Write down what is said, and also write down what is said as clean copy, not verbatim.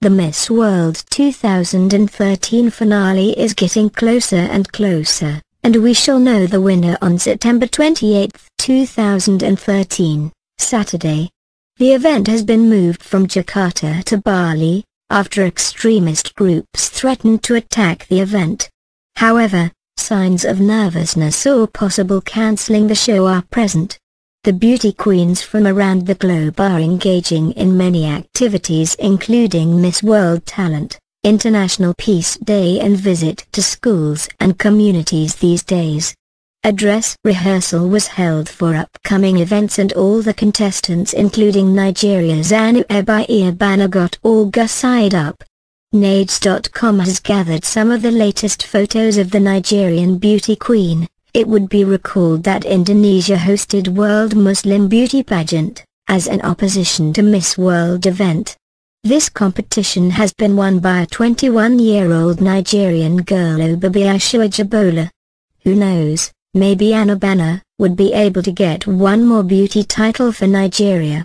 The Miss World 2013 finale is getting closer and closer, and we shall know the winner on September 28, 2013, Saturday. The event has been moved from Jakarta to Bali, after extremist groups threatened to attack the event. However, signs of nervousness or possible cancelling the show are present. The beauty queens from around the globe are engaging in many activities including Miss World Talent, International Peace Day and visit to schools and communities these days. A dress rehearsal was held for upcoming events and all the contestants including Nigeria's Anna Ebiere Banner got all gussied up. Naij.com has gathered some of the latest photos of the Nigerian beauty queen. It would be recalled that Indonesia hosted World Muslim Beauty Pageant, as an opposition to Miss World event. This competition has been won by a 21-year-old Nigerian girl Obabiyi Aishah Ajibola. Who knows, maybe Anna Banner would be able to get one more beauty title for Nigeria.